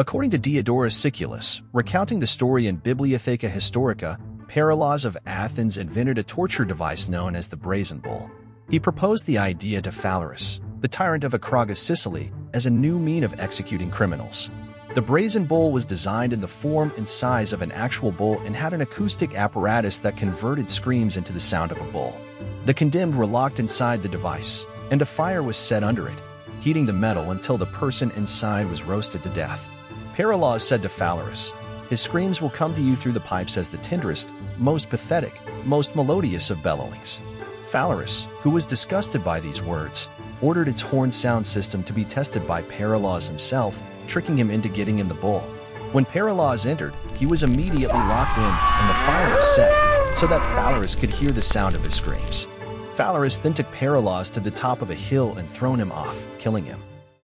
According to Diodorus Siculus, recounting the story in Bibliotheca Historica, Perilaus of Athens invented a torture device known as the Brazen Bull. He proposed the idea to Phalaris, the tyrant of Akragas, Sicily, as a new mean of executing criminals. The Brazen Bull was designed in the form and size of an actual bull and had an acoustic apparatus that converted screams into the sound of a bull. The condemned were locked inside the device, and a fire was set under it, heating the metal until the person inside was roasted to death. Perilaus said to Phalaris, "His screams will come to you through the pipes as the tenderest, most pathetic, most melodious of bellowings." Phalaris, who was disgusted by these words, ordered its horn sound system to be tested by Perilaus himself, tricking him into getting in the bull. When Perilaus entered, he was immediately locked in and the fire was set, so that Phalaris could hear the sound of his screams. Phalaris then took Perilaus to the top of a hill and thrown him off, killing him.